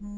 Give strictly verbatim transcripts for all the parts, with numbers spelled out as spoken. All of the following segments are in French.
Ok.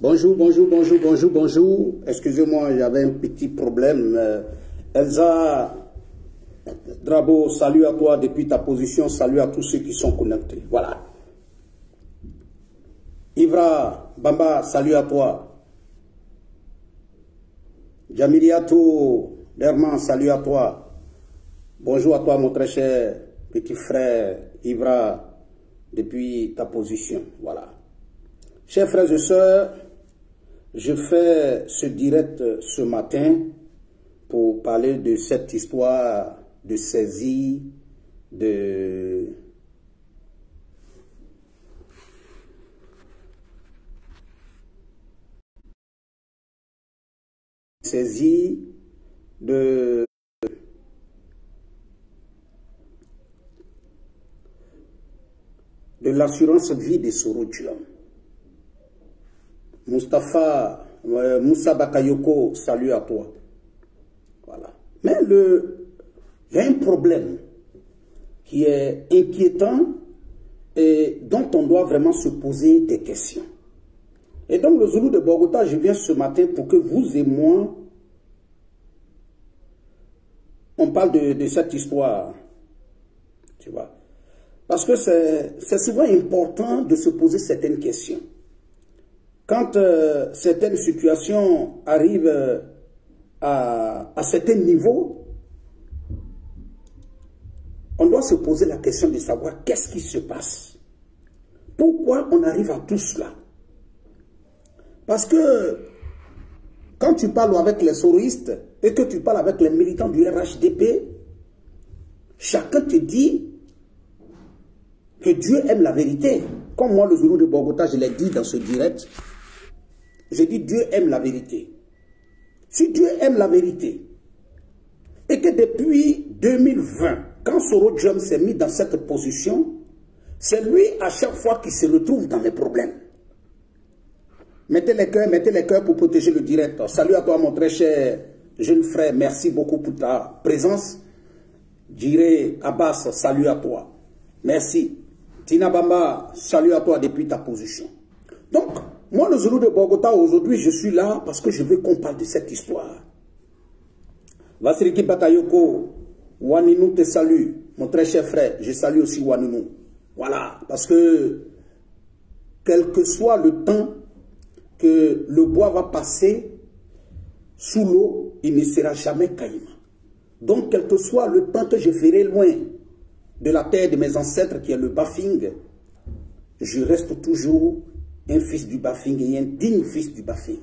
Bonjour, bonjour, bonjour, bonjour, bonjour. Excusez-moi, j'avais un petit problème. Euh, Elsa Drabo, salut à toi depuis ta position. Salut à tous ceux qui sont connectés. Voilà. Ivra Bamba, salut à toi. Jamiliato Derman, salut à toi. Bonjour à toi, mon très cher petit frère Ivra, depuis ta position. Voilà. Chers frères et sœurs, je fais ce direct ce matin pour parler de cette histoire de saisie de saisie de de l'assurance vie de Soro Guillaume. Moustapha, euh, Moussa Bakayoko, salut à toi. Voilà. Mais le, il y a un problème qui est inquiétant et dont on doit vraiment se poser des questions. Et donc le Zulu de Bogota, je viens ce matin pour que vous et moi, on parle de, de cette histoire. Tu vois. Parce que c'est souvent important de se poser certaines questions. Quand euh, certaines situations arrivent euh, à, à certains niveaux, on doit se poser la question de savoir qu'est-ce qui se passe. Pourquoi on arrive à tout cela? Parce que quand tu parles avec les soroistes et que tu parles avec les militants du R H D P, chacun te dit que Dieu aime la vérité. Comme moi, le Zulu de Bogota, je l'ai dit dans ce direct. J'ai dit, Dieu aime la vérité. Si Dieu aime la vérité, et que depuis deux mille vingt, quand Soro Guillaume s'est mis dans cette position, c'est lui à chaque fois qu'il se retrouve dans les problèmes. Mettez les cœurs, mettez les cœurs pour protéger le direct. Salut à toi, mon très cher jeune frère. Merci beaucoup pour ta présence. Dirai Abbas, salut à toi. Merci. Tina Bamba, salut à toi depuis ta position. Donc, moi, le Zulu de Bogota, aujourd'hui, je suis là parce que je veux qu'on parle de cette histoire. Vasiriki Batayoko, Waninu te salue. Mon très cher frère, je salue aussi Waninu. Voilà, parce que quel que soit le temps que le bois va passer sous l'eau, il ne sera jamais caïman. Donc, quel que soit le temps que je ferai loin de la terre de mes ancêtres qui est le Bafing, je reste toujours un fils du Bafing et un digne fils du Bafing.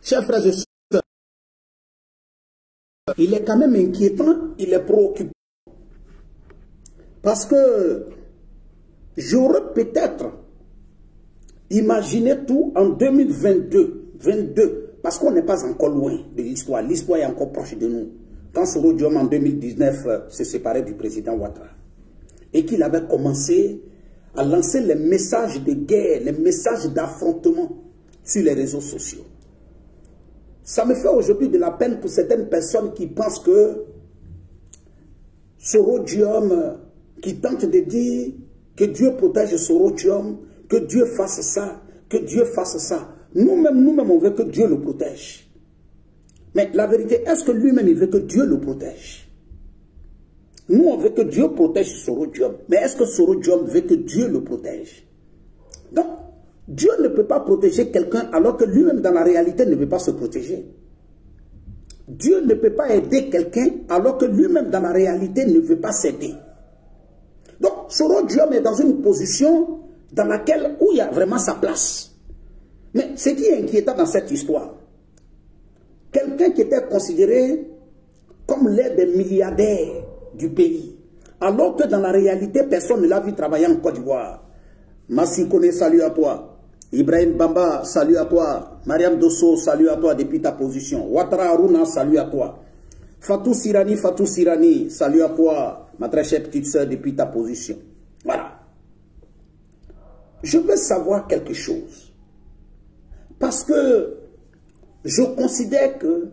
Chers frères et sœurs, il est quand même inquiétant, il est préoccupant. Parce que j'aurais peut-être imaginé tout en deux mille vingt-deux, parce qu'on n'est pas encore loin de l'histoire, l'histoire est encore proche de nous. Quand Soro Guillaume en deux mille dix-neuf se séparait du président Ouattara. et qu'il avait commencé à lancer les messages de guerre, les messages d'affrontement sur les réseaux sociaux. Ça me fait aujourd'hui de la peine pour certaines personnes qui pensent que Soro Guillaume, qui tente de dire que Dieu protège Soro Guillaume, que Dieu fasse ça, que Dieu fasse ça. Nous-mêmes, nous-mêmes, on veut que Dieu le protège. Mais la vérité, est-ce que lui-même, il veut que Dieu le protège? Nous, on veut que Dieu protège Soro Guillaume. Mais est-ce que Soro Guillaume veut que Dieu le protège? Donc, Dieu ne peut pas protéger quelqu'un alors que lui-même, dans la réalité, ne veut pas se protéger. Dieu ne peut pas aider quelqu'un alors que lui-même, dans la réalité, ne veut pas s'aider. Donc, Soro Guillaume est dans une position dans laquelle où il y a vraiment sa place. Mais ce qui est inquiétant dans cette histoire, quelqu'un qui était considéré comme l'un des milliardaires du pays, alors que dans la réalité, personne ne l'a vu travailler en Côte d'Ivoire. Massi Koné, salut à toi. Ibrahim Bamba, salut à toi. Mariam Dosso, salut à toi depuis ta position. Ouattara Aruna, salut à toi. Fatou Sirani, Fatou Sirani, salut à toi, ma très chère petite soeur, depuis ta position. Voilà. Je veux savoir quelque chose. Parce que je considère que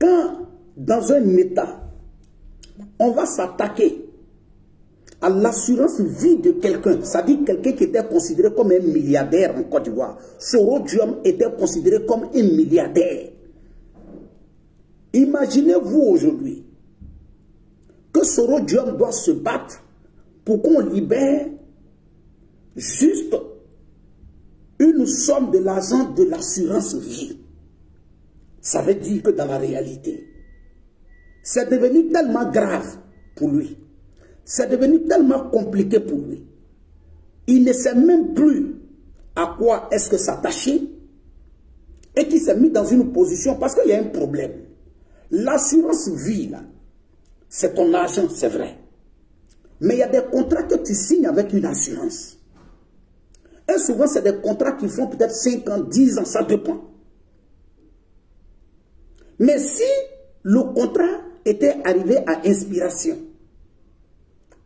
quand dans un État, on va s'attaquer à l'assurance vie de quelqu'un, c'est-à-dire quelqu'un qui était considéré comme un milliardaire en Côte d'Ivoire. Soro Guillaume était considéré comme un milliardaire. Imaginez-vous aujourd'hui que Soro Guillaume doit se battre pour qu'on libère juste une somme de l'argent de l'assurance vie. Ça veut dire que dans la réalité, c'est devenu tellement grave pour lui. C'est devenu tellement compliqué pour lui. Il ne sait même plus à quoi est-ce que s'attacher et qu'il s'est mis dans une position parce qu'il y a un problème. L'assurance vie, là, c'est ton argent, c'est vrai. Mais il y a des contrats que tu signes avec une assurance. Et souvent, c'est des contrats qui font peut-être cinq ans, dix ans, ça dépend. Mais si le contrat était arrivé à inspiration,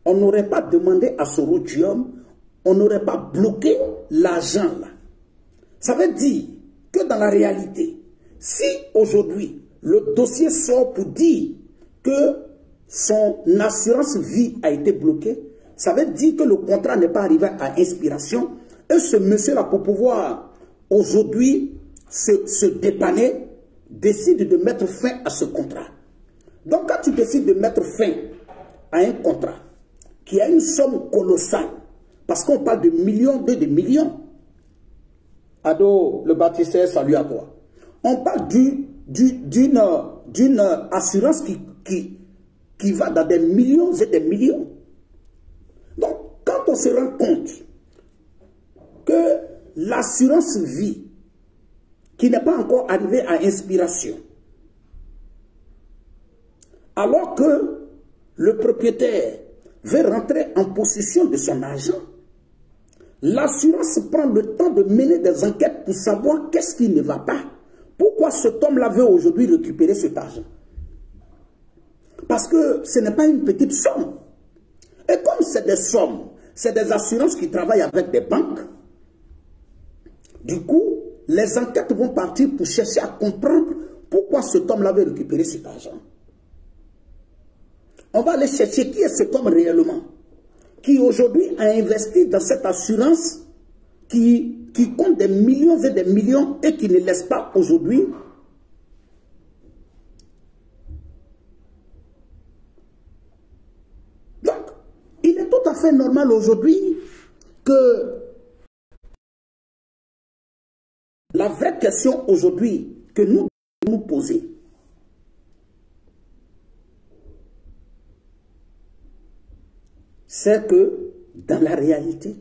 on n'aurait pas demandé à Soro Guillaume, on n'aurait pas bloqué l'argent là. Ça veut dire que dans la réalité, si aujourd'hui le dossier sort pour dire que son assurance vie a été bloquée, ça veut dire que le contrat n'est pas arrivé à inspiration et ce monsieur là, pour pouvoir aujourd'hui se, se dépanner, décide de mettre fin à ce contrat. Donc quand tu décides de mettre fin à un contrat, qui a une somme colossale, parce qu'on parle de millions, de, de millions. Ado, le bâtisseur, salut à toi. On parle d'une du, d'une d'une assurance qui, qui, qui va dans des millions et des millions. Donc, quand on se rend compte que l'assurance vie, qui n'est pas encore arrivée à inspiration, alors que le propriétaire veut rentrer en possession de son argent, l'assurance prend le temps de mener des enquêtes pour savoir qu'est-ce qui ne va pas. Pourquoi cet homme-là veut aujourd'hui récupérer cet argent? Parce que ce n'est pas une petite somme. Et comme c'est des sommes, c'est des assurances qui travaillent avec des banques, du coup, les enquêtes vont partir pour chercher à comprendre pourquoi cet homme-là veut récupérer cet argent. On va aller chercher qui est cet homme réellement, qui aujourd'hui a investi dans cette assurance qui, qui compte des millions et des millions et qui ne laisse pas aujourd'hui . Donc, il est tout à fait normal aujourd'hui que la vraie question aujourd'hui que nous devons nous poser, c'est que, dans la réalité,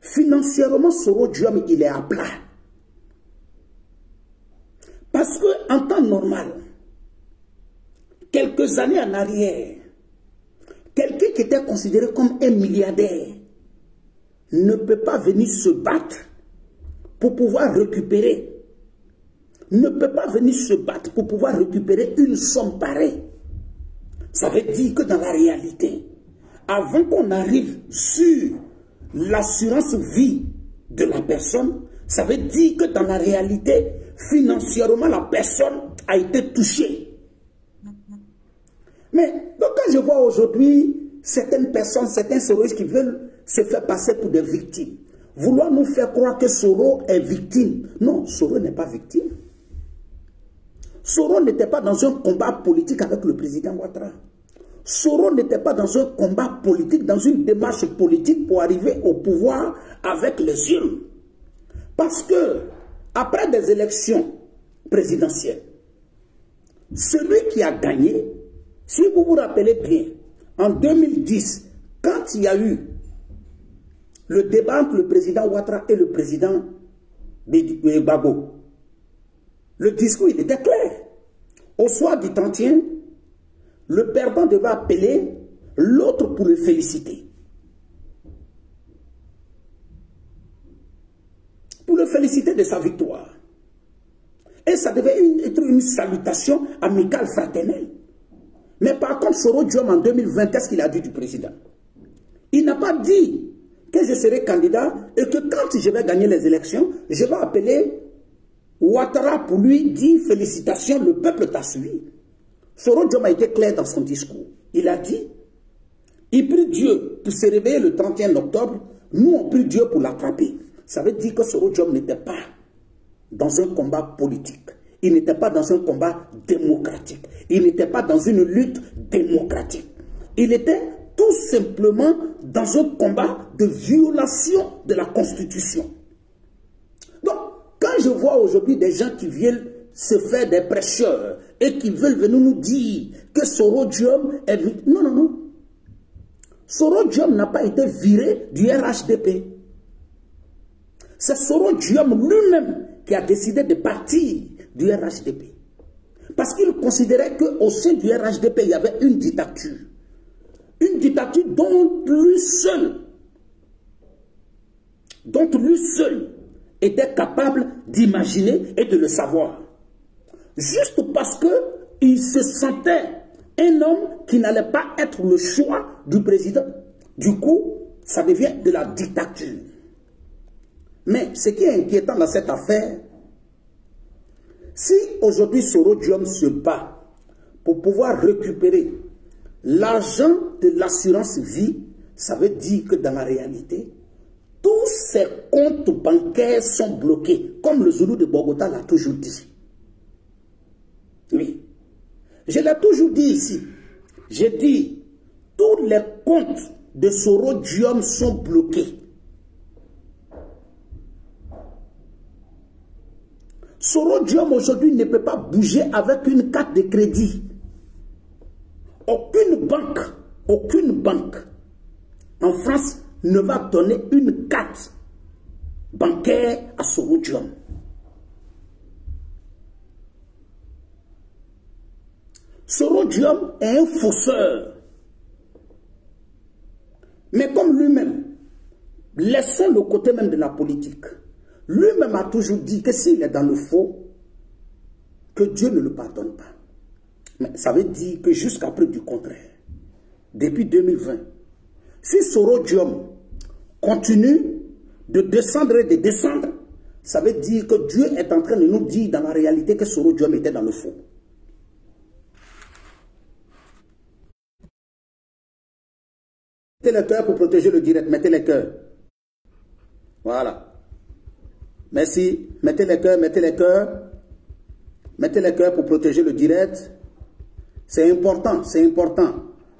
financièrement, Soro Guillaume, il est à plat. Parce que, en temps normal, quelques années en arrière, quelqu'un qui était considéré comme un milliardaire ne peut pas venir se battre pour pouvoir récupérer. Ne peut pas venir se battre pour pouvoir récupérer une somme pareille. Ça veut dire que, dans la réalité, avant qu'on arrive sur l'assurance vie de la personne, ça veut dire que dans la réalité, financièrement, la personne a été touchée. Mais donc, quand je vois aujourd'hui certaines personnes, certains soros qui veulent se faire passer pour des victimes, vouloir nous faire croire que Soro est victime. Non, Soro n'est pas victime. Soro n'était pas dans un combat politique avec le président Ouattara. Soro n'était pas dans un combat politique, dans une démarche politique pour arriver au pouvoir avec les urnes. Parce que, après des élections présidentielles, celui qui a gagné, si vous vous rappelez bien, en deux mille dix, quand il y a eu le débat entre le président Ouattara et le président Gbagbo, le discours, il était clair. Au soir du trente et un, le perdant devait appeler l'autre pour le féliciter. Pour le féliciter de sa victoire. Et ça devait une, être une salutation amicale, fraternelle. Mais par contre, Soro Guillaume en deux mille vingt, qu'est-ce qu'il a dit du président? Il n'a pas dit que je serai candidat et que quand je vais gagner les élections, je vais appeler Ouattara pour lui dire félicitations, le peuple t'a suivi. Soro Guillaume a été clair dans son discours. Il a dit, il prie Dieu pour se réveiller le trente et un octobre, nous on prie Dieu pour l'attraper. Ça veut dire que Soro Guillaume n'était pas dans un combat politique. Il n'était pas dans un combat démocratique. Il n'était pas dans une lutte démocratique. Il était tout simplement dans un combat de violation de la Constitution. Donc, quand je vois aujourd'hui des gens qui viennent se faire des prêcheurs et qui veulent venir nous dire que Soro Guillaume est victime. Non, non, non. Soro Guillaume n'a pas été viré du R H D P. C'est Soro Guillaume lui-même qui a décidé de partir du R H D P. Parce qu'il considérait qu'au sein du R H D P, il y avait une dictature. Une dictature dont lui seul, dont lui seul était capable d'imaginer et de le savoir. Juste parce qu'il se sentait un homme qui n'allait pas être le choix du président. Du coup, ça devient de la dictature. Mais ce qui est inquiétant dans cette affaire, si aujourd'hui Soro Guillaume se bat pour pouvoir récupérer l'argent de l'assurance vie, ça veut dire que dans la réalité, tous ces comptes bancaires sont bloqués, comme le Zulu de Bogota l'a toujours dit. Oui. Je l'ai toujours dit ici. J'ai dit, tous les comptes de Soro Guillaume sont bloqués. Soro Guillaume aujourd'hui ne peut pas bouger avec une carte de crédit. Aucune banque, aucune banque en France ne va donner une carte bancaire à Soro Guillaume. Soro Guillaume est un fausseur. Mais comme lui-même, laissons le côté même de la politique. Lui-même a toujours dit que s'il est dans le faux, que Dieu ne le pardonne pas. Mais ça veut dire que jusqu'à preuve du contraire, depuis deux mille vingt, si Soro Guillaume continue de descendre et de descendre, ça veut dire que Dieu est en train de nous dire dans la réalité que Soro Guillaume était dans le faux. Mettez les cœurs pour protéger le direct, mettez les cœurs. Voilà. Merci. Mettez les cœurs, mettez les cœurs. Mettez les cœurs pour protéger le direct. C'est important, c'est important.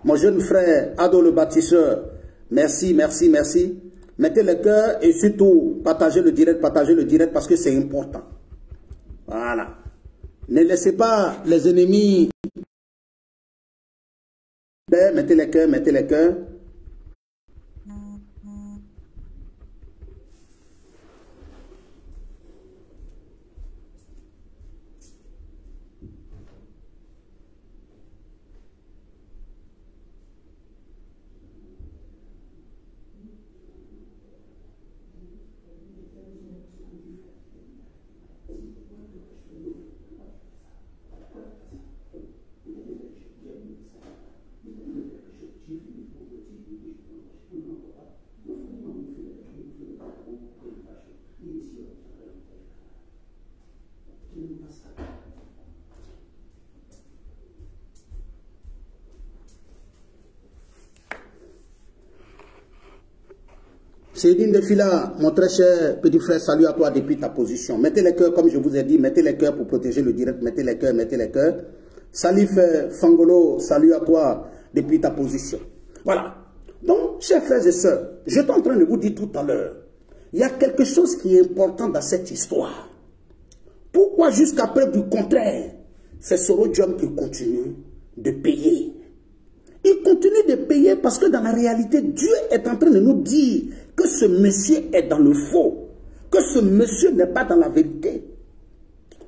Mon jeune frère, Ado le bâtisseur, merci, merci, merci. Mettez les cœurs et surtout, partagez le direct, partagez le direct parce que c'est important. Voilà. Ne laissez pas les ennemis. Mettez les cœurs, mettez les cœurs. Sédine de Fila, mon très cher petit frère, salut à toi depuis ta position. Mettez les cœurs, comme je vous ai dit, mettez les cœurs pour protéger le direct. Mettez les cœurs, mettez les cœurs. Salif Fangolo, salut à toi depuis ta position. Voilà. Donc, chers frères et sœurs, je suis en train de vous dire tout à l'heure, il y a quelque chose qui est important dans cette histoire. Pourquoi jusqu'après du contraire, c'est Sorodium qui continue de payer? Il continue de payer parce que dans la réalité, Dieu est en train de nous dire que ce monsieur est dans le faux, que ce monsieur n'est pas dans la vérité.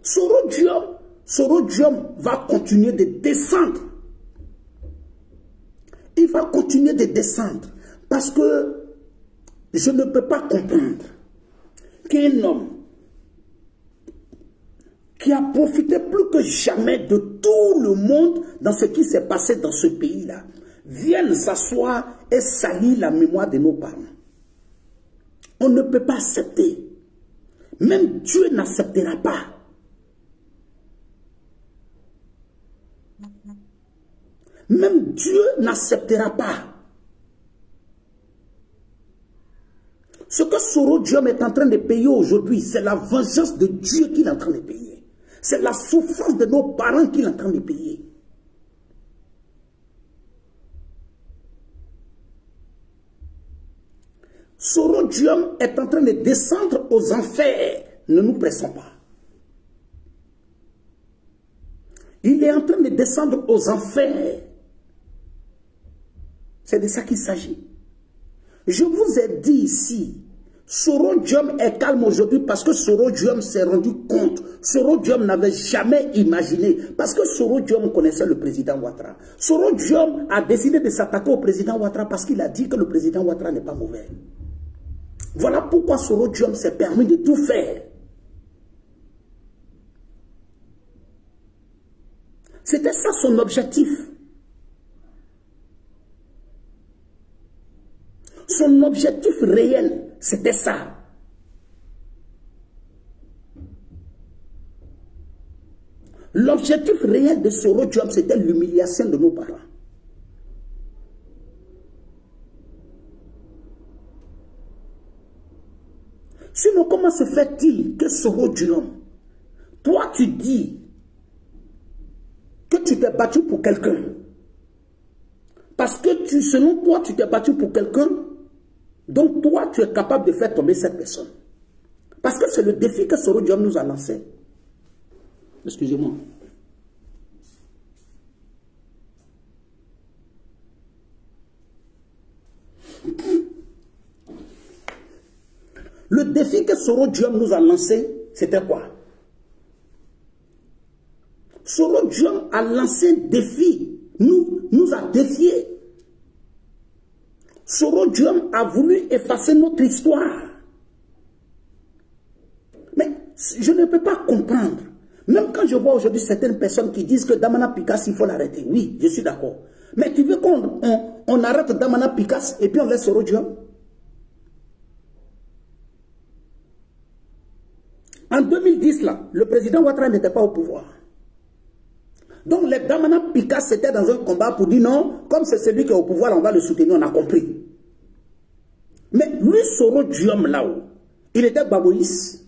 Sorodium, Sorodium va continuer de descendre. Il va continuer de descendre parce que je ne peux pas comprendre qu'un homme qui a profité plus que jamais de tout le monde dans ce qui s'est passé dans ce pays-là, vienne s'asseoir et salir la mémoire de nos parents. On ne peut pas accepter. Même Dieu n'acceptera pas. Même Dieu n'acceptera pas. Ce que Sorodium est en train de payer aujourd'hui, c'est la vengeance de Dieu qu'il est en train de payer. C'est la souffrance de nos parents qu'il est en train de payer. Sorodium est en train de descendre aux enfers. Ne nous pressons pas. Il est en train de descendre aux enfers. C'est de ça qu'il s'agit. Je vous ai dit ici, Sorodium est calme aujourd'hui parce que Sorodium s'est rendu compte. Sorodium n'avait jamais imaginé. Parce que Sorodium connaissait le président Ouattara. Sorodium a décidé de s'attaquer au président Ouattara parce qu'il a dit que le président Ouattara n'est pas mauvais. Voilà pourquoi Sorodium s'est permis de tout faire. C'était ça son objectif. Son objectif réel, c'était ça. L'objectif réel de Sorodium, c'était l'humiliation de nos parents. Sinon, comment se fait-il que Sorodium, toi tu dis que tu t'es battu pour quelqu'un? Parce que tu, selon toi, tu t'es battu pour quelqu'un. Donc, toi, tu es capable de faire tomber cette personne. Parce que c'est le défi que Sorodium nous a lancé. Excusez-moi. Le défi que Sorodium nous a lancé, c'était quoi? Sorodium a lancé un défi. Nous, nous a défiés. Sorodium a voulu effacer notre histoire. Mais je ne peux pas comprendre. Même quand je vois aujourd'hui certaines personnes qui disent que Damana Picasso, il faut l'arrêter. Oui, je suis d'accord. Mais tu veux qu'on on, on arrête Damana Picasso et puis on laisse Sorodium? En deux mille dix, là, le président Ouattara n'était pas au pouvoir. Donc les Damana Picasso, c'était dans un combat pour dire non, comme c'est celui qui est au pouvoir, on va le soutenir, on a compris. Mais lui, Sorodium là-haut, il était baboïste.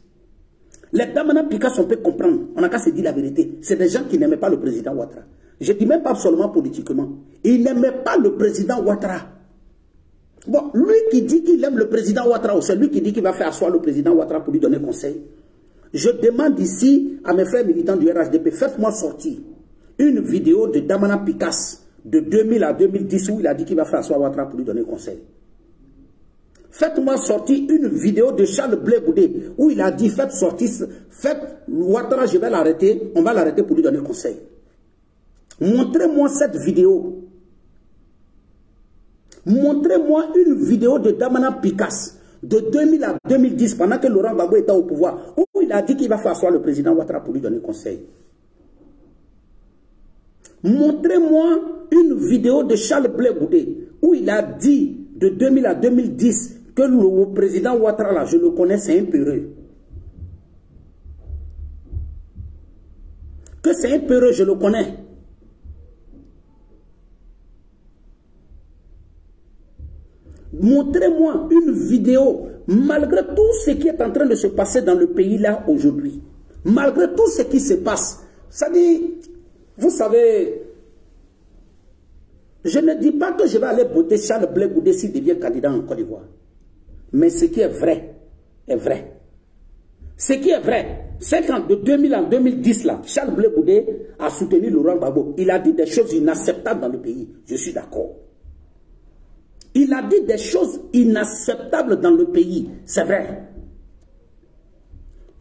Les Damana Picasso, on peut comprendre, on n'a qu'à se dire la vérité. C'est des gens qui n'aimaient pas le président Ouattara. Je ne dis même pas seulement politiquement. Ils n'aimaient pas le président Ouattara. Bon, lui qui dit qu'il aime le président Ouattara, ou c'est lui qui dit qu'il va faire asseoir le président Ouattara pour lui donner conseil. Je demande ici à mes frères militants du R H D P, faites-moi sortir une vidéo de Damana Picasso de deux mille à deux mille dix où il a dit qu'il va faire asseoir Ouattara pour lui donner conseil. Faites-moi sortir une vidéo de Charles Blé Goudé où il a dit faites sortir, faites Ouattara, je vais l'arrêter, on va l'arrêter pour lui donner conseil. Montrez-moi cette vidéo. Montrez-moi une vidéo de Damana Picasso de deux mille à deux mille dix pendant que Laurent Gbagbo était au pouvoir où il a dit qu'il va faire asseoir le président Ouattara pour lui donner conseil. Montrez-moi une vidéo de Charles Blé Goudé où il a dit de deux mille à deux mille dix que le président Ouattara, là, je le connais, c'est un peureux. Que c'est un peureux, je le connais. montrez-moi une vidéo, malgré tout ce qui est en train de se passer dans le pays là aujourd'hui, malgré tout ce qui se passe. Ça dit, vous savez, je ne dis pas que je vais aller voter Charles Blé Goudé s'il devient candidat en Côte d'Ivoire. Mais ce qui est vrai, est vrai. Ce qui est vrai, c'est qu'en deux mille, en deux mille dix, là, Charles Blé Goudé a soutenu Laurent Gbagbo. Il a dit des choses inacceptables dans le pays. Je suis d'accord. Il a dit des choses inacceptables dans le pays. C'est vrai.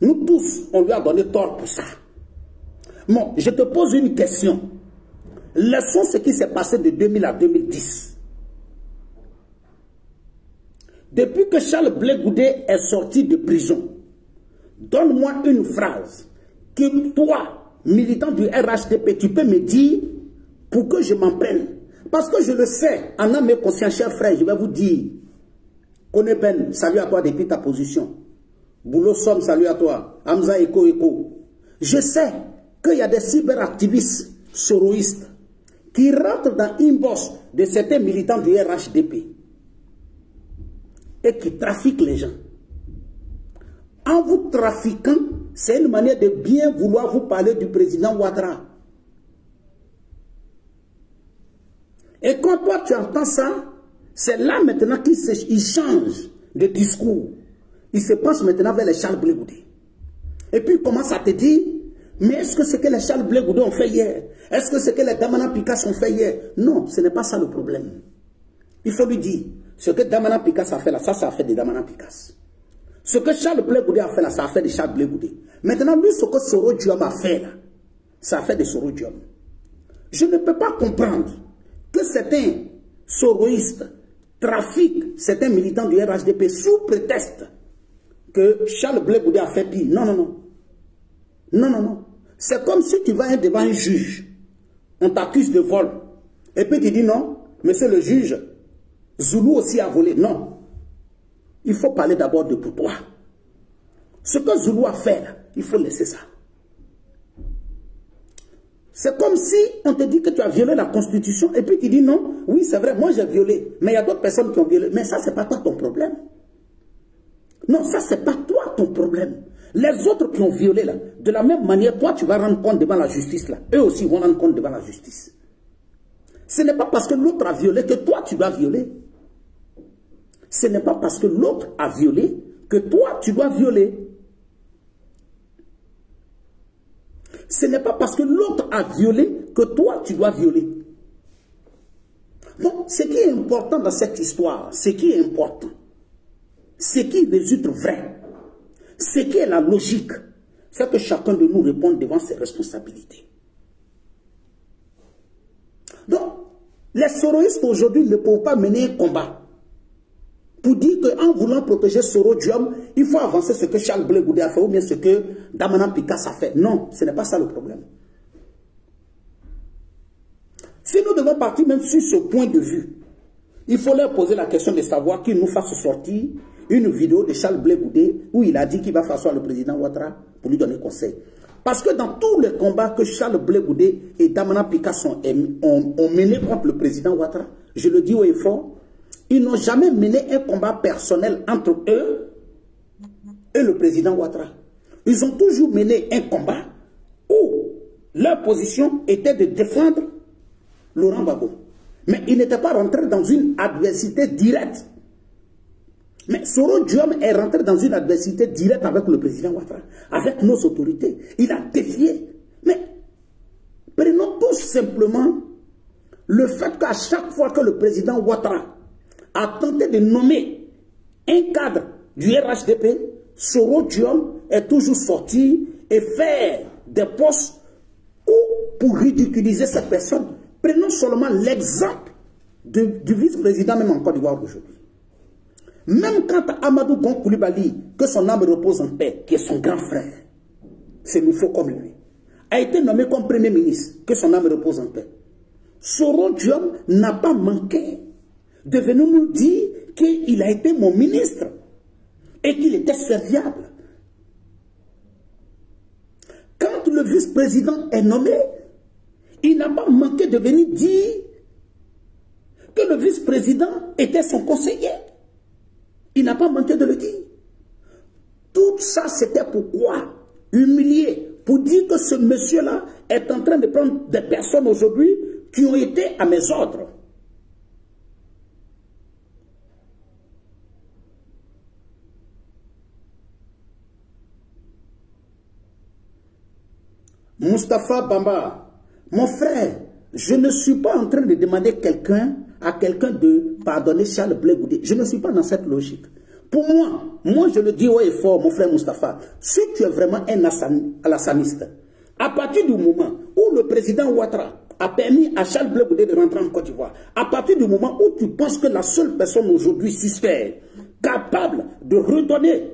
Nous tous, on lui a donné tort pour ça. Bon, je te pose une question. Laissons ce qui s'est passé de deux mille à deux mille dix. Depuis que Charles Blé Goudé est sorti de prison, donne-moi une phrase que toi, militant du R H D P, tu peux me dire pour que je m'en prenne. Parce que je le sais, en âme et conscience, chers frères, je vais vous dire, Koné Ben, salut à toi depuis ta position. Boulot Somme, salut à toi. Hamza Eko Eko. Je sais qu'il y a des cyberactivistes soroïstes qui rentrent dans une bosse de certains militants du R H D P et qui trafiquent les gens. En vous trafiquant, c'est une manière de bien vouloir vous parler du président Ouattara. Et quand toi tu entends ça, c'est là maintenant qu'il change de discours. Il se penche maintenant vers les Charles Blé Goudé. Et puis il commence à te dire, mais est-ce que ce que les Charles Blé Goudé ont fait hier, est-ce que ce que les Damana Picasso ont fait hier? Non, ce n'est pas ça le problème. Il faut lui dire, ce que Damana Picasso a fait là, ça, ça a fait des Damana Picasso. Ce que Charles Blé Goudé a fait là, ça a fait de Charles Blé Goudé. Maintenant, lui, ce que Soro Guillaume a fait là, ça a fait de Soro Guillaume. Je ne peux pas comprendre que certains soroïstes trafiquent certains militants du R H D P sous prétexte que Charles Blé Goudé a fait pire. Non, non, non. Non, non, non. C'est comme si tu vas devant un juge, on t'accuse de vol, et puis tu dis non, monsieur le juge, Zulu aussi a volé. Non. Il faut parler d'abord de pour toi. Ce que Zulu a fait, il faut laisser ça. C'est comme si on te dit que tu as violé la Constitution et puis tu dis non, oui c'est vrai, moi j'ai violé, mais il y a d'autres personnes qui ont violé. Mais ça, c'est pas toi ton problème. Non, ça, c'est pas toi ton problème. Les autres qui ont violé, là, de la même manière, toi, tu vas rendre compte devant la justice. Là. Eux aussi vont rendre compte devant la justice. Ce n'est pas parce que l'autre a violé que toi, tu dois violer. Ce n'est pas parce que l'autre a violé que toi, tu dois violer. Ce n'est pas parce que l'autre a violé que toi, tu dois violer. Bon, ce qui est important dans cette histoire, ce qui est important, ce qui résulte vrai, ce qui est la logique, c'est que chacun de nous réponde devant ses responsabilités. Donc, les soroïstes aujourd'hui ne peuvent pas mener un combat pour dire qu'en voulant protéger Sorodium, il faut avancer ce que Charles Blé Goudé a fait ou bien ce que Damana Picasso a fait. Non, ce n'est pas ça le problème. Si nous devons partir même sur ce point de vue, il faut leur poser la question de savoir qu'ils nous fassent sortir une vidéo de Charles Blé Goudé où il a dit qu'il va faire asseoir le président Ouattara pour lui donner conseil. Parce que dans tous les combats que Charles Blé Goudé et Damana Picasso ont, ont mené contre le président Ouattara, je le dis au effort, ils n'ont jamais mené un combat personnel entre eux et le président Ouattara. Ils ont toujours mené un combat où leur position était de défendre Laurent Gbagbo. Mais ils n'étaient pas rentrés dans une adversité directe. Mais Soro Guillaume est rentré dans une adversité directe avec le président Ouattara, avec nos autorités. Il a défié. Mais prenons tout simplement le fait qu'à chaque fois que le président Ouattara a tenté de nommer un cadre du R H D P, Soro Guillaume est toujours sorti et faire des postes ou pour ridiculiser cette personne. Prenons seulement l'exemple du vice-président même en Côte d'Ivoire aujourd'hui. Même quand Amadou Gon Coulibaly, que son âme repose en paix, qui est son grand frère, c'est nous faut comme lui, a été nommé comme premier ministre, que son âme repose en paix, Soro Guillaume n'a pas manqué de venir nous dire qu'il a été mon ministre et qu'il était serviable. Quand le vice-président est nommé, il n'a pas manqué de venir dire que le vice-président était son conseiller. Il n'a pas manqué de le dire. Tout ça, c'était pourquoi humilier, pour dire que ce monsieur-là est en train de prendre des personnes aujourd'hui qui ont été à mes ordres. Moustapha Bamba, mon frère, je ne suis pas en train de demander quelqu'un à quelqu'un de pardonner Charles Blé Goudé. Je ne suis pas dans cette logique. Pour moi, moi je le dis haut et fort, mon frère Moustapha, si tu es vraiment un alassaniste, à partir du moment où le président Ouattara a permis à Charles Blé Goudé de rentrer en Côte d'Ivoire, à partir du moment où tu penses que la seule personne aujourd'hui suspecte, capable de redonner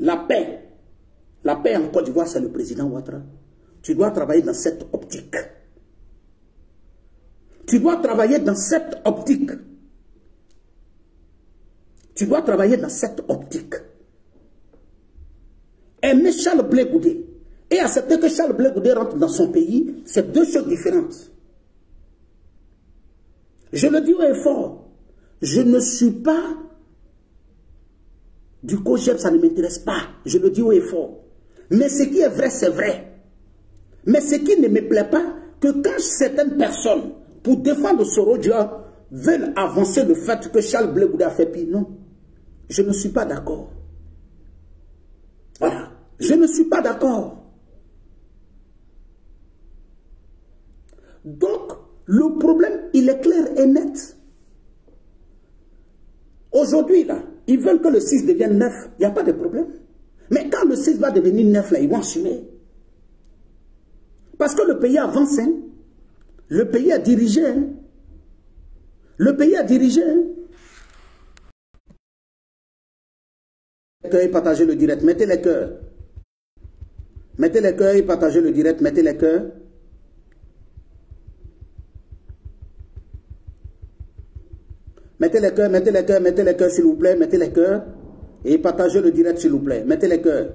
la paix, la paix en Côte d'Ivoire, c'est le président Ouattara. Tu dois travailler dans cette optique. Tu dois travailler dans cette optique. Tu dois travailler dans cette optique. Aimer Charles Blé Goudé et accepter que Charles Blé Goudé rentre dans son pays, c'est deux choses différentes. Je le dis haut fort, je ne suis pas du cogep, ça ne m'intéresse pas. Je le dis haut fort. Mais ce qui est vrai, c'est vrai. Mais ce qui ne me plaît pas, que quand certaines personnes, pour défendre Soro Guillaume, veulent avancer le fait que Charles Blé Goudé a fait pire, non. Je ne suis pas d'accord. Voilà. Je ne suis pas d'accord. Donc, le problème, il est clair et net. Aujourd'hui, là, ils veulent que le six devienne neuf. Il n'y a pas de problème. Mais quand le six va devenir neuf, là, ils vont assumer. Parce que le pays avance, hein. Le pays a dirigé, hein. Le pays a dirigé, hein. Mettez les cœurs et partagez le direct, mettez les cœurs. Mettez les cœurs et partagez le direct, mettez les cœurs. Mettez les cœurs, mettez les cœurs, mettez les cœurs s'il vous plaît, mettez les cœurs. Et partagez le direct s'il vous plaît, mettez les cœurs.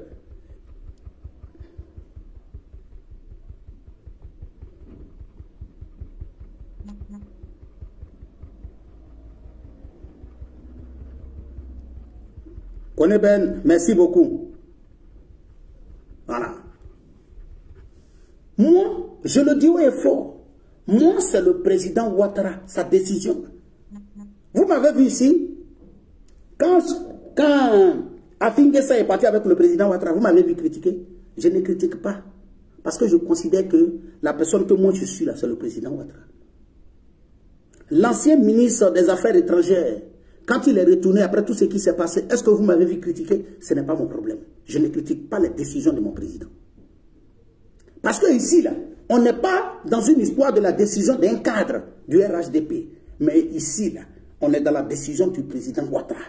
Koné Ben, merci beaucoup. Voilà. Moi, je le dis haut et fort. Moi, c'est le président Ouattara, sa décision. Vous m'avez vu ici, quand, quand Afingessa est parti avec le président Ouattara, vous m'avez vu critiquer. Je ne critique pas. Parce que je considère que la personne que moi je suis là, c'est le président Ouattara. L'ancien ministre des Affaires étrangères, quand il est retourné après tout ce qui s'est passé, est-ce que vous m'avez vu critiquer? Ce n'est pas mon problème. Je ne critique pas les décisions de mon président. Parce que ici, là, on n'est pas dans une histoire de la décision d'un cadre du R H D P. Mais ici, là, on est dans la décision du président Ouattara.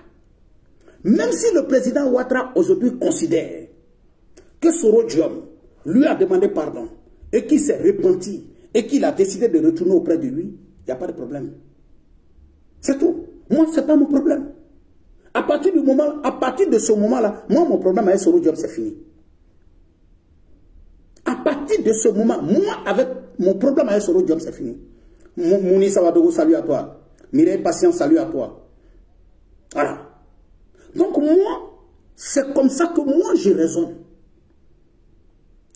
Même si le président Ouattara aujourd'hui considère que Soro Guillaume lui a demandé pardon et qu'il s'est repenti et qu'il a décidé de retourner auprès de lui, il n'y a pas de problème. C'est tout. Moi, ce n'est pas mon problème. À partir du moment, à partir de ce moment-là, moi, mon problème avec Soro Guillaume, c'est fini. À partir de ce moment, moi, avec mon problème avec Soro Guillaume, c'est fini. Mouni Savadogo, salut à toi. Mireille Patient, salut à toi. Voilà. Donc, moi, c'est comme ça que moi, je raisonne.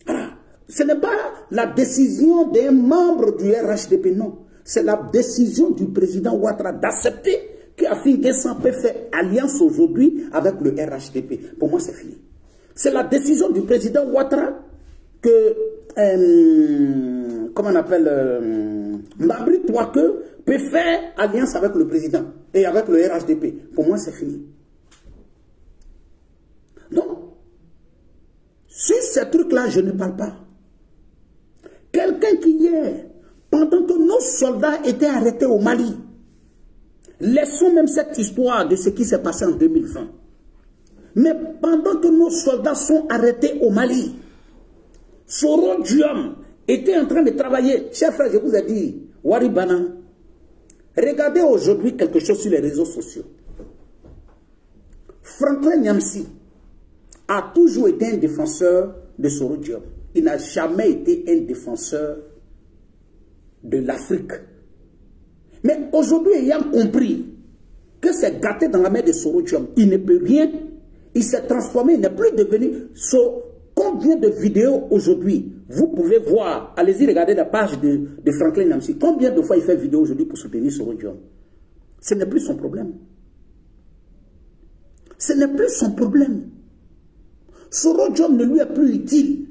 Voilà. Ce n'est pas la décision d'un membre du R H D P, non. C'est la décision du président Ouattara d'accepter qu'Afingessa peut faire alliance aujourd'hui avec le R H D P. Pour moi, c'est fini. C'est la décision du président Ouattara que, euh, comment on appelle, euh, Mbabri Touake peut faire alliance avec le président et avec le R H D P. Pour moi, c'est fini. Donc, sur ces trucs-là, je ne parle pas. Quelqu'un qui est, pendant que nos soldats étaient arrêtés au Mali, laissons même cette histoire de ce qui s'est passé en deux mille vingt. Mais pendant que nos soldats sont arrêtés au Mali, Soro Guillaume était en train de travailler. Chers frères, je vous ai dit, Waribana, regardez aujourd'hui quelque chose sur les réseaux sociaux. Franklin Nyamsi a toujours été un défenseur de Soro Guillaume. Il n'a jamais été un défenseur de l'Afrique. Mais aujourd'hui, ayant compris que c'est gâté dans la main de Sorodium, il ne peut rien, il s'est transformé, il n'est plus devenu... So, combien de vidéos aujourd'hui, vous pouvez voir, allez-y regarder la page de, de Franklin Nyamsi, combien de fois il fait vidéo aujourd'hui pour soutenir Sorodium. Ce n'est plus son problème. Ce n'est plus son problème. Sorodium ne lui est plus utile.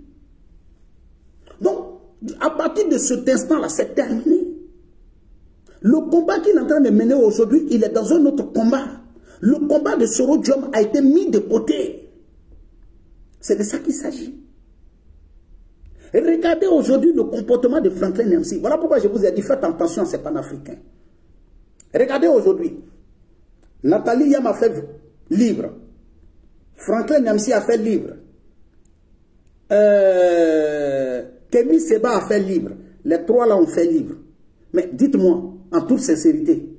Donc, à partir de cet instant-là, c'est terminé. Le combat qu'il est en train de mener aujourd'hui, il est dans un autre combat. Le combat de Sorodium a été mis de côté. C'est de ça qu'il s'agit. Regardez aujourd'hui le comportement de Franklin Nyamsi. Voilà pourquoi je vous ai dit, faites attention à ces panafricains. Regardez aujourd'hui. Nathalie Yamb a fait livre. Franklin Nyamsi a fait livre. Euh... Kémi Séba a fait livre. Les trois là ont fait livre. Mais dites-moi, en toute sincérité,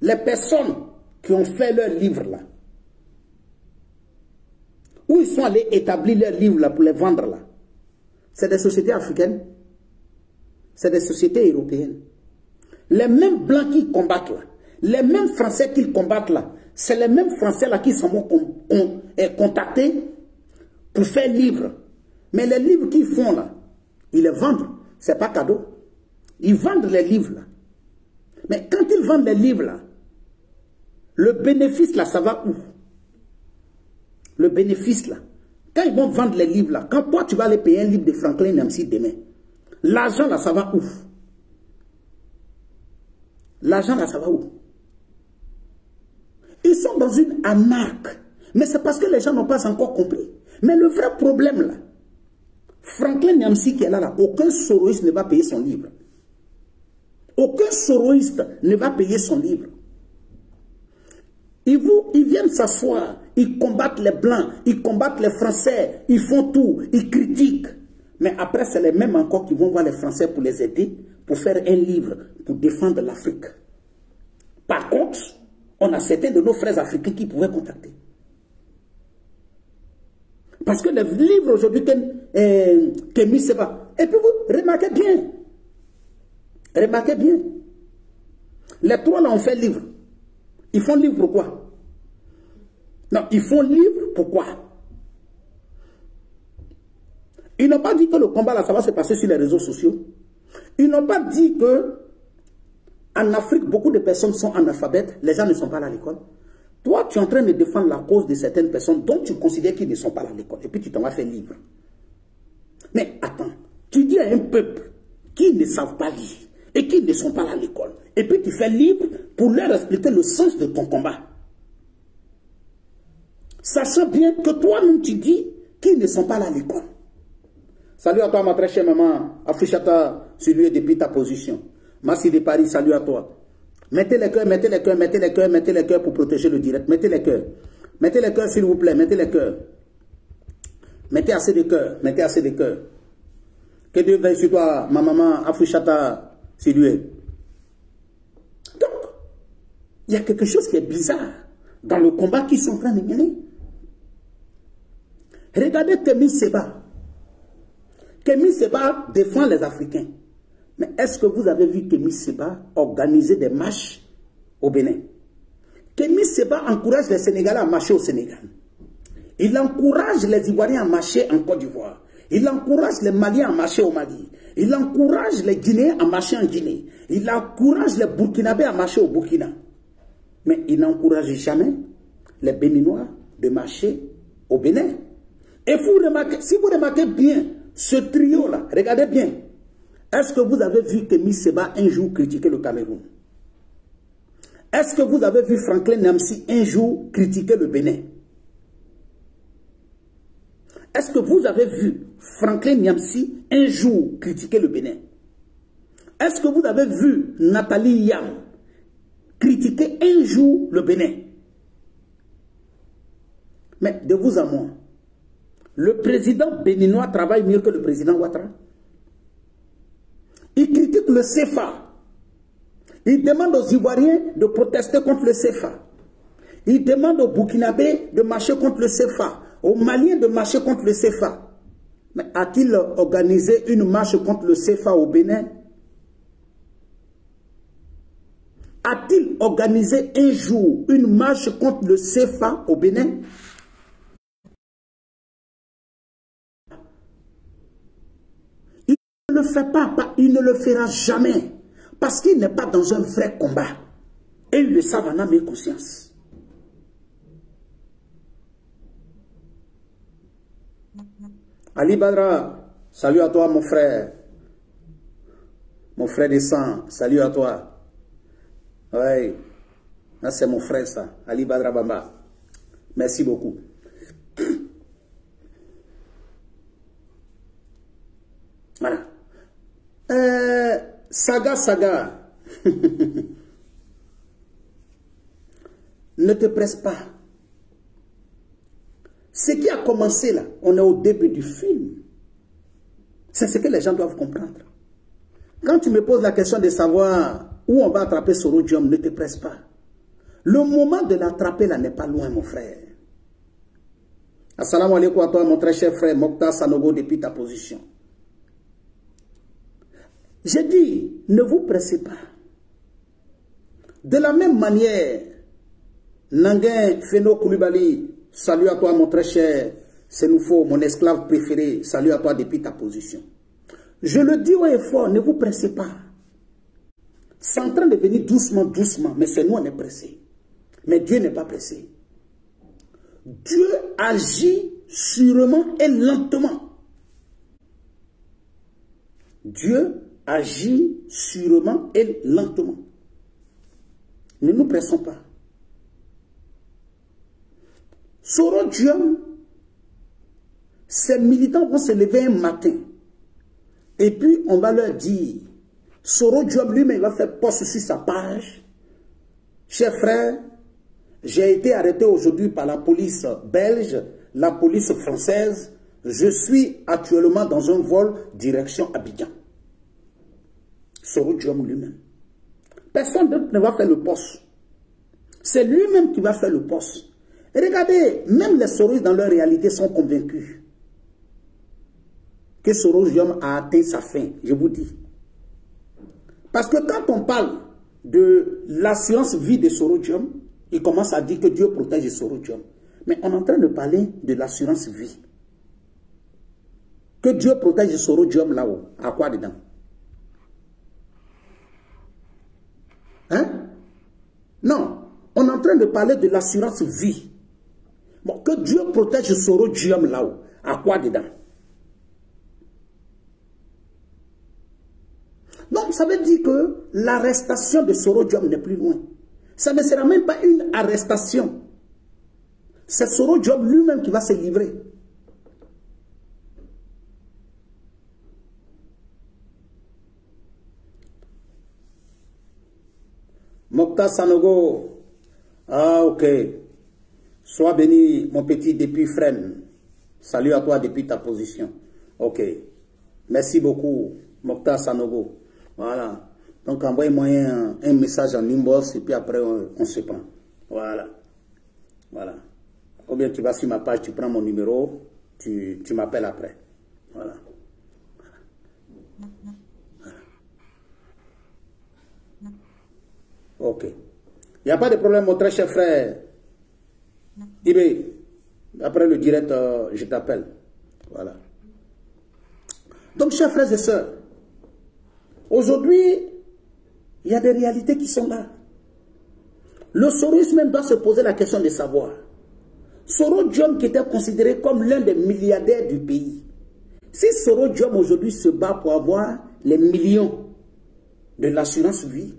les personnes qui ont fait leur livre là, où ils sont allés établir leurs livres là pour les vendre là, c'est des sociétés africaines, c'est des sociétés européennes. Les mêmes blancs qu'ils combattent là, les mêmes français qu'ils combattent là, c'est les mêmes français là qui sont contactés pour faire livre. Mais les livres qu'ils font là, ils les vendent, c'est pas cadeau. Ils vendent les livres là. Mais quand ils vendent les livres là, le bénéfice là, ça va où? Le bénéfice là. Quand ils vont vendre les livres là, quand toi tu vas aller payer un livre de Franklin Nyamsi demain, l'argent là, ça va où? L'argent là, ça va où? Ils sont dans une anarque. Mais c'est parce que les gens n'ont pas encore compris. Mais le vrai problème là, Franklin Nyamsi qui est là, là, aucun soroïste ne va payer son livre. Aucun soroïste ne va payer son livre. Ils, vous, ils viennent s'asseoir, ils combattent les blancs, ils combattent les français, ils font tout, ils critiquent. Mais après, c'est les mêmes encore qui vont voir les français pour les aider, pour faire un livre, pour défendre l'Afrique. Par contre, on a certains de nos frères africains qui pouvaient contacter. Parce que le livre aujourd'hui, Kémi Séba, et puis vous remarquez bien, remarquez bien, les trois là ont fait livre. Ils font livre pourquoi? Non, ils font livre pourquoi? Ils n'ont pas dit que le combat là, ça va se passer sur les réseaux sociaux. Ils n'ont pas dit que en Afrique, beaucoup de personnes sont analphabètes, les gens ne sont pas là à l'école. Toi, tu es en train de défendre la cause de certaines personnes dont tu considères qu'ils ne sont pas là à l'école. Et puis tu t'en vas faire livre. Mais attends, tu dis à un peuple qui ne savent pas lire et qui ne sont pas là à l'école. Et puis tu fais livre pour leur expliquer le sens de ton combat. Sachant bien que toi-même tu dis qu'ils ne sont pas là à l'école. Salut à toi ma très chère maman. Affiche à toi celui depuis ta position. Merci de Paris, salut à toi. Mettez les cœurs, mettez les cœurs, mettez les cœurs, mettez les cœurs pour protéger le direct. Mettez les cœurs. Mettez les cœurs, s'il vous plaît, mettez les cœurs. Mettez assez de cœurs, mettez assez de cœurs. Que Dieu veille sur toi, ma maman, Afouchata, Silué. Donc, il y a quelque chose qui est bizarre dans le combat qu'ils sont en train de mener. Regardez Kémi Séba. Kémi Séba défend les Africains. Mais est-ce que vous avez vu Kémi Séba organiser des marches au Bénin? Kémi Séba encourage les Sénégalais à marcher au Sénégal. Il encourage les Ivoiriens à marcher en Côte d'Ivoire. Il encourage les Maliens à marcher au Mali. Il encourage les Guinéens à marcher en Guinée. Il encourage les Burkinabés à marcher au Burkina. Mais il n'encourage jamais les Béninois de marcher au Bénin. Et vous remarquez, si vous remarquez bien ce trio-là, regardez bien. Est-ce que vous avez vu Kémi Séba un jour critiquer le Cameroun? Est-ce que vous avez vu Franklin Nyamsi un jour critiquer le Bénin? Est-ce que vous avez vu Franklin Nyamsi un jour critiquer le Bénin? Est-ce que vous avez vu Nathalie Yamb critiquer un jour le Bénin? Mais de vous à moi, le président béninois travaille mieux que le président Ouattara. Il critique le C F A. Il demande aux Ivoiriens de protester contre le C F A. Il demande aux Burkinabés de marcher contre le C F A. Aux Maliens de marcher contre le C F A. Mais a-t-il organisé une marche contre le C F A au Bénin? a-t-il organisé un jour une marche contre le C F A au Bénin? Il ne le fait pas, il ne le fera jamais, parce qu'il n'est pas dans un vrai combat. Et ils le savent en âme et conscience. Ali Badra, salut à toi mon frère. Mon frère de sang, salut à toi. Oui, c'est mon frère ça, Ali Badra Bamba. Merci beaucoup. Voilà. Euh, saga, saga. Ne te presse pas. Ce qui a commencé là, on est au début du film. C'est ce que les gens doivent comprendre. Quand tu me poses la question de savoir où on va attraper Sorodium, ne te presse pas. Le moment de l'attraper là n'est pas loin, mon frère. Assalamu alaikum à toi, mon très cher frère Moktar Sanogo, depuis ta position. J'ai dit, ne vous pressez pas. De la même manière, Nanguin Feno Koulibaly, salut à toi, mon très cher Senoufo, mon esclave préféré, salut à toi depuis ta position. Je le dis haut et fort, ne vous pressez pas. C'est en train de venir doucement, doucement. Mais c'est nous, on est pressés. Mais Dieu n'est pas pressé. Dieu agit sûrement et lentement. Dieu agit sûrement et lentement. Ne nous pressons pas. Sorodium, ces militants vont se lever un matin. Et puis, on va leur dire... Sorodium lui-même va faire poste sur sa page. Chers frères, j'ai été arrêté aujourd'hui par la police belge, la police française. Je suis actuellement dans un vol direction Abidjan. Sorodium lui-même. Personne d'autre ne va faire le poste. C'est lui-même qui va faire le poste. Et regardez, même les Soros dans leur réalité sont convaincus que Sorodium a atteint sa fin. Je vous dis. Parce que quand on parle de l'assurance vie de Sorodium, il commence à dire que Dieu protège Sorodium. Mais on est en train de parler de l'assurance vie. Que Dieu protège Sorodium là-haut. À quoi dedans? Hein? Non. On est en train de parler de l'assurance vie. Bon, que Dieu protège Sorodium là-haut. À quoi dedans? Donc, ça veut dire que l'arrestation de Sorodium n'est plus loin. Ça ne sera même pas une arrestation. C'est Sorodium lui-même qui va se livrer. Moktar Sanogo. Ah, ok. Sois béni, mon petit, depuis Fresnes. Salut à toi depuis ta position. Ok. Merci beaucoup, Moktar Sanogo. Voilà. Donc, envoyez-moi un, un message en inbox et puis après, on, on se prend. Voilà. Voilà. Ou bien tu vas sur ma page, tu prends mon numéro, tu, tu m'appelles après. Voilà. Voilà. Ok. Il n'y a pas de problème, mon très cher frère. Ibé, après le direct, euh, je t'appelle. Voilà. Donc, chers frères et sœurs, aujourd'hui, il y a des réalités qui sont là. Le Soros même doit se poser la question de savoir. Sorodium qui était considéré comme l'un des milliardaires du pays. Si Sorodium aujourd'hui se bat pour avoir les millions de l'assurance vie,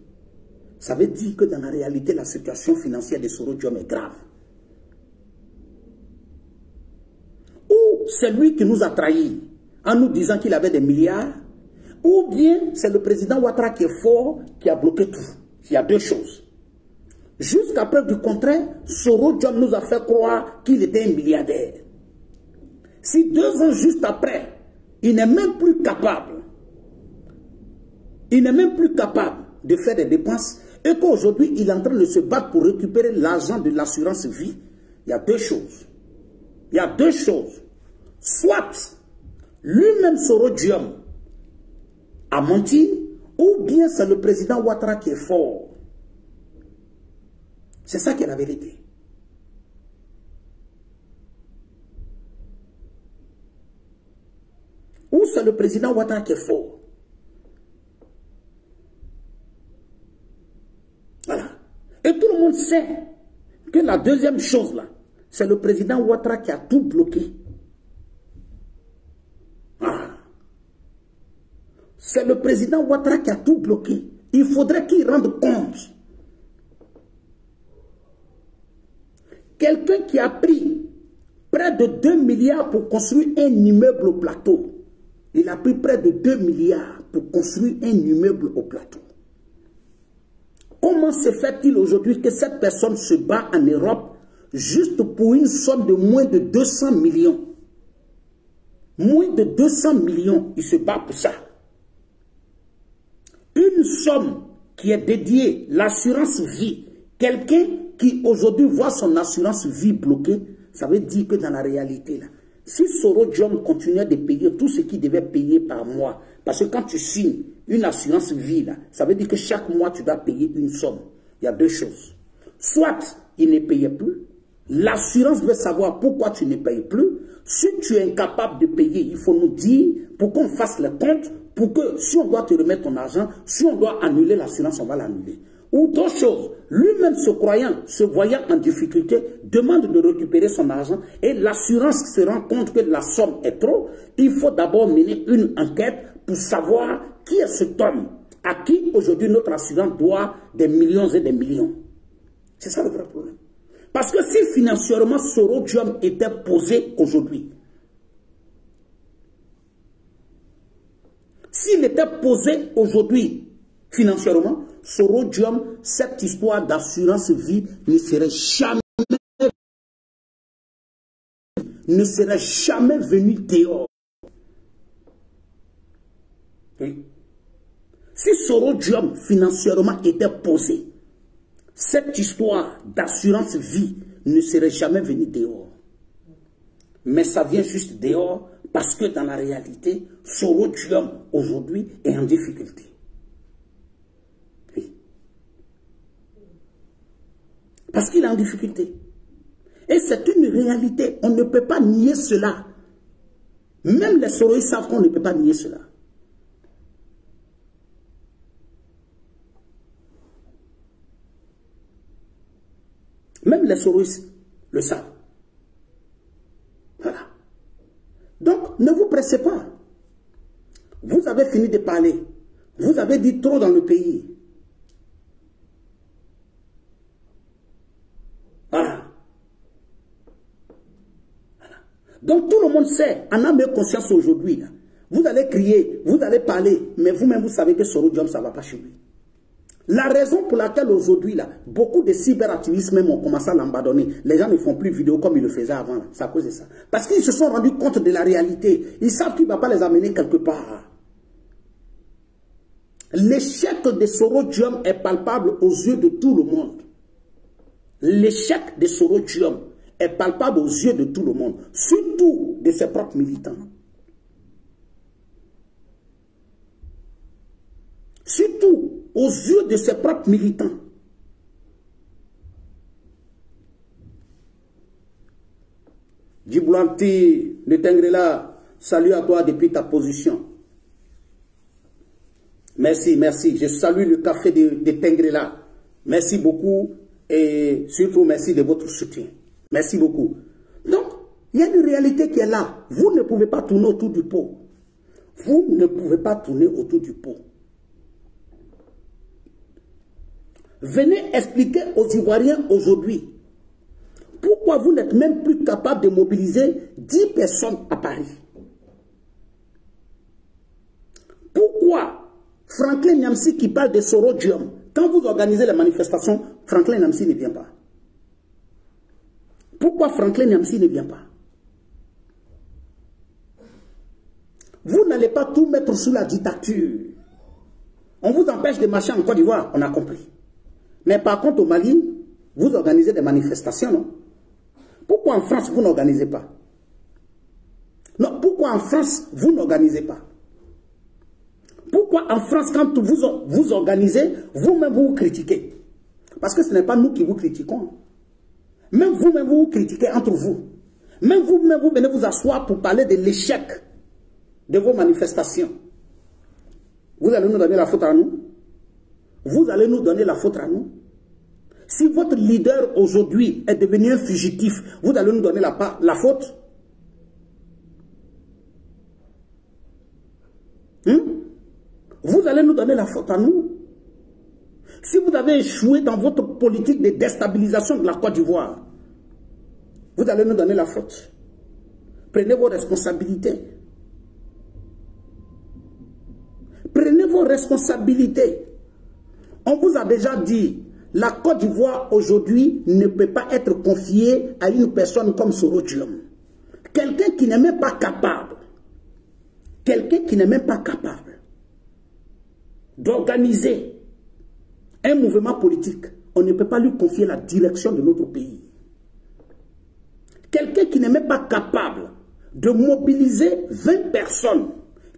ça veut dire que dans la réalité, la situation financière de Sorodium est grave. Ou c'est lui qui nous a trahis en nous disant qu'il avait des milliards, ou bien c'est le président Ouattara qui est fort, qui a bloqué tout. Il y a deux choses. Jusqu'à preuve du contraire, Sorodium nous a fait croire qu'il était un milliardaire. Si deux ans juste après, il n'est même plus capable, il n'est même plus capable de faire des dépenses et qu'aujourd'hui il est en train de se battre pour récupérer l'argent de l'assurance vie, il y a deux choses. Il y a deux choses. Soit lui-même Sorodium a menti, ou bien c'est le président Ouattara qui est fort. C'est ça qui est la vérité. Ou c'est le président Ouattara qui est fort. Voilà. Et tout le monde sait que la deuxième chose là, c'est le président Ouattara qui a tout bloqué. Voilà. C'est le président Ouattara qui a tout bloqué. Il faudrait qu'il rende compte. Quelqu'un qui a pris près de deux milliards pour construire un immeuble au plateau. Il a pris près de deux milliards pour construire un immeuble au plateau. Comment se fait-il aujourd'hui que cette personne se bat en Europe juste pour une somme de moins de deux cents millions? Moins de deux cents millions, il se bat pour ça. Une somme qui est dédiée à l'assurance vie. Quelqu'un qui aujourd'hui voit son assurance vie bloquée, ça veut dire que dans la réalité, là, si Soro Guillaume continuait de payer tout ce qu'il devait payer par mois, parce que quand tu signes une assurance vie, là, ça veut dire que chaque mois, tu dois payer une somme. Il y a deux choses. Soit il ne payait plus, l'assurance veut savoir pourquoi tu ne payes plus. Si tu es incapable de payer, il faut nous dire pour qu'on fasse le compte, pour que si on doit te remettre ton argent, si on doit annuler l'assurance, on va l'annuler. Ou d'autres choses, lui-même se croyant, se voyant en difficulté, demande de récupérer son argent et l'assurance se rend compte que la somme est trop. Il faut d'abord mener une enquête pour savoir qui est cet homme à qui aujourd'hui notre assurance doit des millions et des millions. C'est ça le vrai problème. Parce que si financièrement Soro Guillaume était posé aujourd'hui, s'il était posé aujourd'hui financièrement, Soro Guillaume, cette histoire d'assurance vie ne serait jamais ne serait jamais venue dehors. Oui. Si Soro Guillaume financièrement était posé, cette histoire d'assurance vie ne serait jamais venue dehors. Mais ça vient juste dehors parce que dans la réalité, Soro Guillaume aujourd'hui est en difficulté. Parce qu'il est en difficulté. Et c'est une réalité. On ne peut pas nier cela. Même les soroïs savent qu'on ne peut pas nier cela. Même les soroïs le savent. Voilà. Donc, ne vous pressez pas. Vous avez fini de parler. Vous avez dit trop dans le pays. Donc tout le monde sait, en âme et conscience aujourd'hui, vous allez crier, vous allez parler, mais vous-même vous savez que Soro Guillaume, ça ne va pas chez lui. La raison pour laquelle aujourd'hui, beaucoup de cyberactivistes même ont commencé à l'abandonner. Les gens ne font plus vidéo comme ils le faisaient avant, c'est à cause de ça. Parce qu'ils se sont rendus compte de la réalité. Ils savent qu'il ne va pas les amener quelque part. L'échec de Soro Guillaume est palpable aux yeux de tout le monde. L'échec de Soro Guillaume est palpable aux yeux de tout le monde, surtout de ses propres militants. Surtout aux yeux de ses propres militants. Djiboulanti, Netengrela, salut à toi depuis ta position. Merci, merci. Je salue le café de, de Tengrela. Merci beaucoup et surtout merci de votre soutien. Merci beaucoup. Donc, il y a une réalité qui est là. Vous ne pouvez pas tourner autour du pot. Vous ne pouvez pas tourner autour du pot. Venez expliquer aux Ivoiriens aujourd'hui pourquoi vous n'êtes même plus capable de mobiliser dix personnes à Paris. Pourquoi Franklin Nyamsi qui parle de Soro Guillaume, quand vous organisez les manifestations, Franklin Nyamsi ne vient pas. Pourquoi Franklin Nyamsi ne vient pas? Vous n'allez pas tout mettre sous la dictature. On vous empêche de marcher en Côte d'Ivoire, on a compris. Mais par contre, au Mali, vous organisez des manifestations, non? Pourquoi en France, vous n'organisez pas? Non, pourquoi en France, vous n'organisez pas? Pourquoi en France, quand vous, vous organisez, vous-même, vous critiquez? Parce que ce n'est pas nous qui vous critiquons. Même vous-même, vous vous critiquez entre vous. Même vous-même, vous venez vous asseoir pour parler de l'échec de vos manifestations. Vous allez nous donner la faute à nous. Vous allez nous donner la faute à nous. Si votre leader aujourd'hui est devenu un fugitif, vous allez nous donner la, la faute. Hum? Vous allez nous donner la faute à nous. Si vous avez échoué dans votre politique de déstabilisation de la Côte d'Ivoire, vous allez nous donner la faute. Prenez vos responsabilités. Prenez vos responsabilités. On vous a déjà dit, la Côte d'Ivoire aujourd'hui ne peut pas être confiée à une personne comme Sorodium. Quelqu'un qui n'est même pas capable, quelqu'un qui n'est même pas capable d'organiser un mouvement politique, on ne peut pas lui confier la direction de notre pays. Quelqu'un qui n'est même pas capable de mobiliser vingt personnes,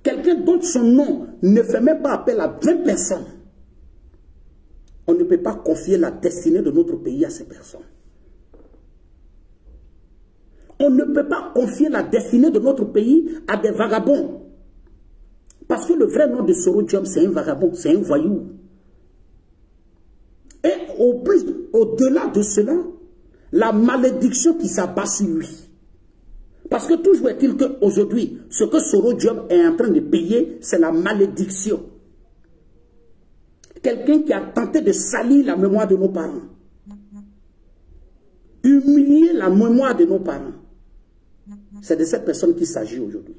quelqu'un dont son nom ne fait même pas appel à vingt personnes, on ne peut pas confier la destinée de notre pays à ces personnes. On ne peut pas confier la destinée de notre pays à des vagabonds. Parce que le vrai nom de Sorodium, c'est un vagabond, c'est un voyou. Et au-delà de cela, la malédiction qui s'abat sur lui. Parce que toujours est-il qu'aujourd'hui, ce que Sorodium est en train de payer, c'est la malédiction. Quelqu'un qui a tenté de salir la mémoire de nos parents. Humilier la mémoire de nos parents. C'est de cette personne qu'il s'agit aujourd'hui.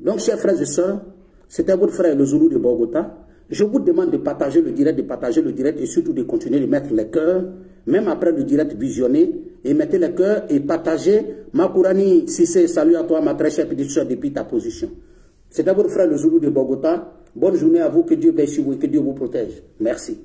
Donc, chers frères et sœurs, c'était votre frère le Zulu de Bogota. Je vous demande de partager le direct, de partager le direct et surtout de continuer de mettre les cœurs, même après le direct visionné, et mettez les cœurs et partagez. Makourani, si c'est salut à toi, ma très chère petite soeur, depuis ta position. C'était votre frère le Zulu de Bogota. Bonne journée à vous, que Dieu bénisse vous et que Dieu vous protège. Merci.